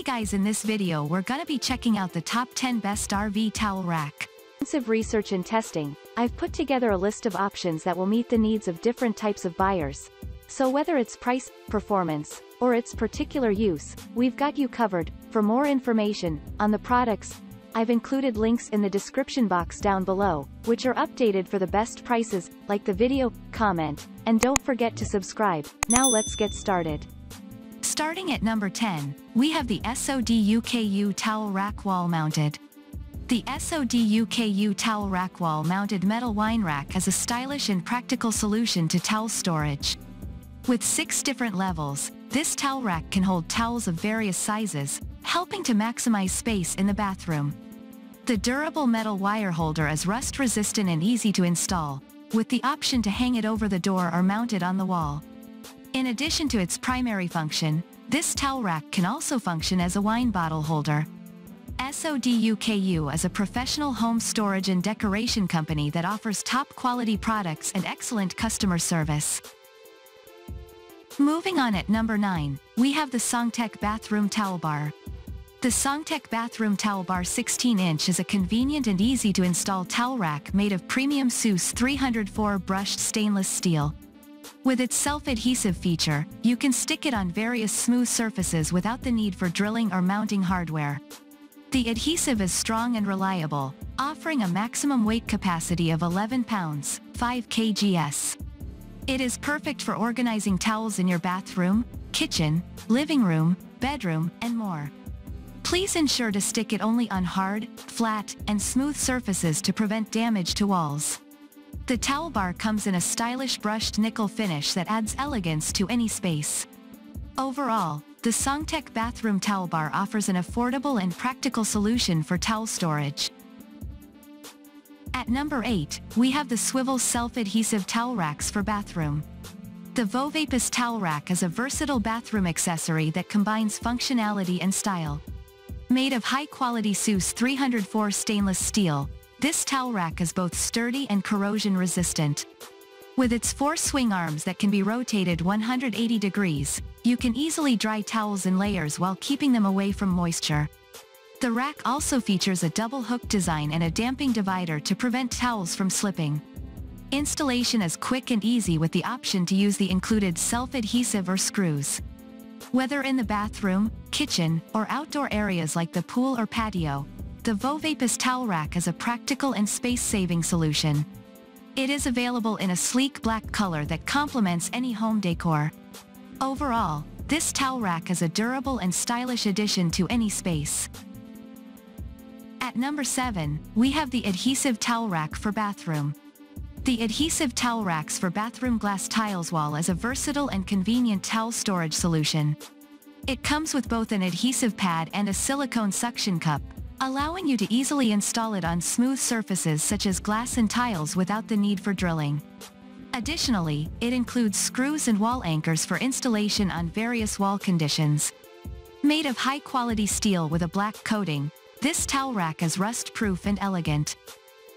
Hey guys, in this video we're gonna be checking out the top 10 best RV towel rack. Extensive research and testing, I've put together a list of options that will meet the needs of different types of buyers. So whether it's price, performance, or its particular use, we've got you covered. For more information on the products, I've included links in the description box down below, which are updated for the best prices. Like the video, comment, and don't forget to subscribe. Now let's get started. Starting at number 10, we have the Soduku Towel Rack Wall Mounted. The Soduku Towel Rack Wall Mounted Metal Wine Rack is a stylish and practical solution to towel storage. With 6 different levels, this towel rack can hold towels of various sizes, helping to maximize space in the bathroom. The durable metal wire holder is rust-resistant and easy to install, with the option to hang it over the door or mount it on the wall. In addition to its primary function, this towel rack can also function as a wine bottle holder. Soduku is a professional home storage and decoration company that offers top-quality products and excellent customer service. Moving on, at number 9, we have the Songtec Bathroom Towel Bar. The Songtec Bathroom Towel Bar 16-inch is a convenient and easy-to-install towel rack made of premium SUS 304 brushed stainless steel. With its self-adhesive feature, you can stick it on various smooth surfaces without the need for drilling or mounting hardware. The adhesive is strong and reliable, offering a maximum weight capacity of 11 pounds, 5 kgs. It is perfect for organizing towels in your bathroom, kitchen, living room, bedroom, and more. Please ensure to stick it only on hard, flat, and smooth surfaces to prevent damage to walls. The towel bar comes in a stylish brushed nickel finish that adds elegance to any space. Overall, the Songtec Bathroom Towel Bar offers an affordable and practical solution for towel storage. At number 8, we have the Swivel Self-Adhesive Towel Racks for Bathroom. The Vovapus Towel Rack is a versatile bathroom accessory that combines functionality and style. Made of high-quality SUS 304 stainless steel, this towel rack is both sturdy and corrosion-resistant. With its 4 swing arms that can be rotated 180 degrees, you can easily dry towels in layers while keeping them away from moisture. The rack also features a double hook design and a damping divider to prevent towels from slipping. Installation is quick and easy with the option to use the included self-adhesive or screws. Whether in the bathroom, kitchen, or outdoor areas like the pool or patio, the Vovapus towel rack is a practical and space-saving solution. It is available in a sleek black color that complements any home decor. Overall, this towel rack is a durable and stylish addition to any space. At number 7, we have the Adhesive Towel Rack for Bathroom. The Adhesive Towel Racks for Bathroom Glass Tiles Wall is a versatile and convenient towel storage solution. It comes with both an adhesive pad and a silicone suction cup, allowing you to easily install it on smooth surfaces such as glass and tiles without the need for drilling. Additionally, it includes screws and wall anchors for installation on various wall conditions. Made of high-quality steel with a black coating, this towel rack is rust-proof and elegant.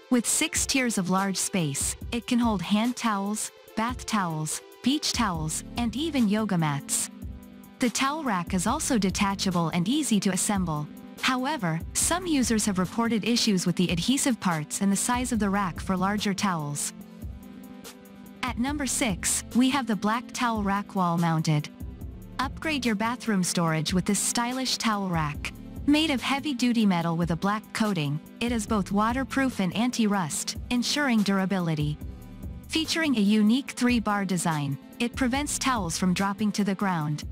With 6 tiers of large space, it can hold hand towels, bath towels, beach towels, and even yoga mats. The towel rack is also detachable and easy to assemble. However, some users have reported issues with the adhesive parts and the size of the rack for larger towels. At number 6, we have the Black Towel Rack Wall Mounted. Upgrade your bathroom storage with this stylish towel rack. Made of heavy-duty metal with a black coating, it is both waterproof and anti-rust, ensuring durability. Featuring a unique 3-bar design, it prevents towels from dropping to the ground.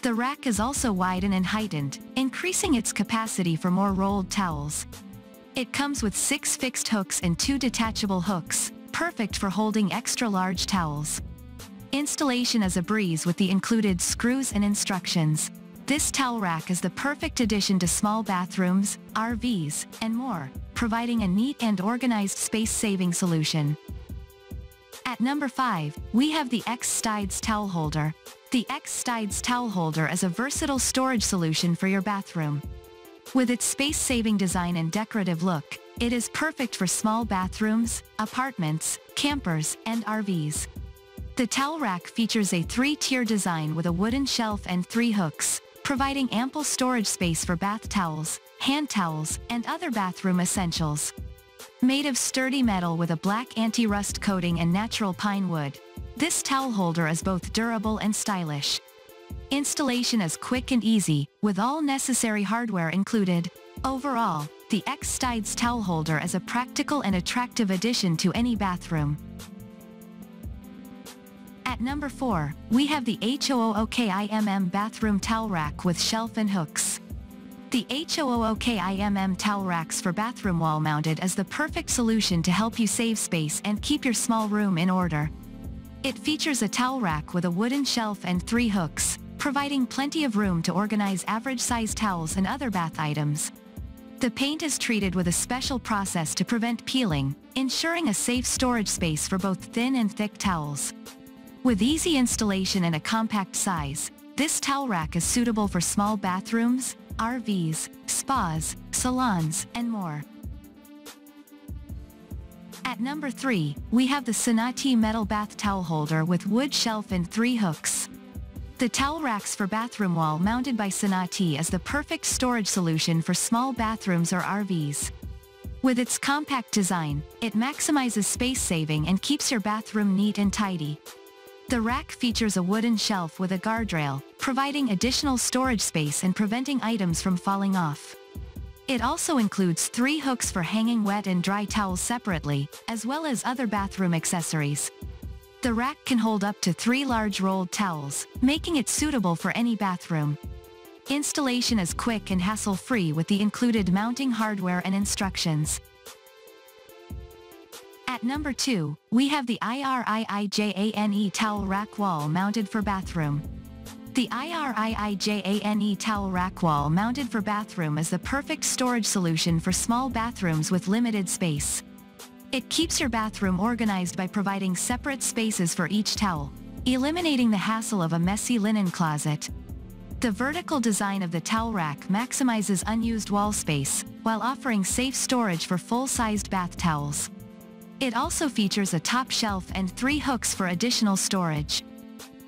The rack is also widened and heightened, increasing its capacity for more rolled towels. It comes with 6 fixed hooks and 2 detachable hooks, perfect for holding extra-large towels. Installation is a breeze with the included screws and instructions. This towel rack is the perfect addition to small bathrooms, RVs, and more, providing a neat and organized space-saving solution. At number 5, we have the Xstydes Towel Holder. The Xstydes Towel Holder is a versatile storage solution for your bathroom. With its space-saving design and decorative look, it is perfect for small bathrooms, apartments, campers, and RVs. The towel rack features a 3-tier design with a wooden shelf and 3 hooks, providing ample storage space for bath towels, hand towels, and other bathroom essentials. Made of sturdy metal with a black anti-rust coating and natural pine wood, this towel holder is both durable and stylish. Installation is quick and easy, with all necessary hardware included. Overall, the Xstydes towel holder is a practical and attractive addition to any bathroom. At number 4, we have the Hoookimm bathroom towel rack with shelf and hooks. The Hoookimm towel racks for bathroom wall mounted is the perfect solution to help you save space and keep your small room in order. It features a towel rack with a wooden shelf and 3 hooks, providing plenty of room to organize average-sized towels and other bath items. The paint is treated with a special process to prevent peeling, ensuring a safe storage space for both thin and thick towels. With easy installation and a compact size, this towel rack is suitable for small bathrooms, RVs, spas, salons, and more. At number 3, we have the Cinati metal bath towel holder with wood shelf and 3 hooks. The towel racks for bathroom wall mounted by Cinati is the perfect storage solution for small bathrooms or RVs. With its compact design, it maximizes space saving and keeps your bathroom neat and tidy. The rack features a wooden shelf with a guardrail, providing additional storage space and preventing items from falling off. It also includes 3 hooks for hanging wet and dry towels separately, as well as other bathroom accessories. The rack can hold up to 3 large rolled towels, making it suitable for any bathroom. Installation is quick and hassle-free with the included mounting hardware and instructions. At number 2, we have the Iriijane towel rack wall mounted for bathroom. The Iriijane towel rack wall mounted for bathroom is the perfect storage solution for small bathrooms with limited space. It keeps your bathroom organized by providing separate spaces for each towel, eliminating the hassle of a messy linen closet. The vertical design of the towel rack maximizes unused wall space, while offering safe storage for full-sized bath towels. It also features a top shelf and 3 hooks for additional storage.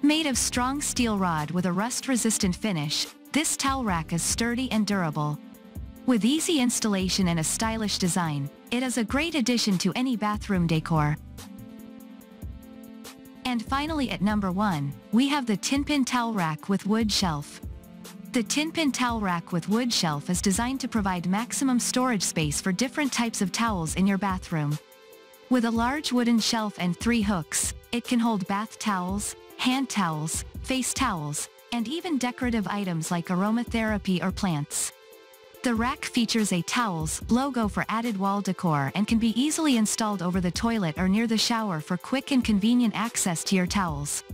Made of strong steel rod with a rust-resistant finish, this towel rack is sturdy and durable. With easy installation and a stylish design, it is a great addition to any bathroom decor. And finally at number 1, we have the Tinpin towel rack with wood shelf. The Tinpin towel rack with wood shelf is designed to provide maximum storage space for different types of towels in your bathroom. With a large wooden shelf and 3 hooks, it can hold bath towels, hand towels, face towels, and even decorative items like aromatherapy or plants. The rack features a towels logo for added wall decor and can be easily installed over the toilet or near the shower for quick and convenient access to your towels.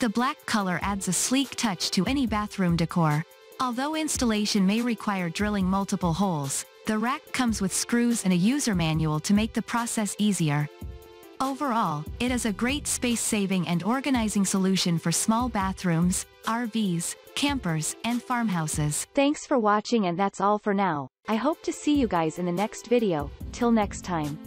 The black color adds a sleek touch to any bathroom decor. Although installation may require drilling multiple holes, the rack comes with screws and a user manual to make the process easier. Overall, it is a great space-saving and organizing solution for small bathrooms, RVs, campers, and farmhouses. Thanks for watching, and that's all for now. I hope to see you guys in the next video. Till next time.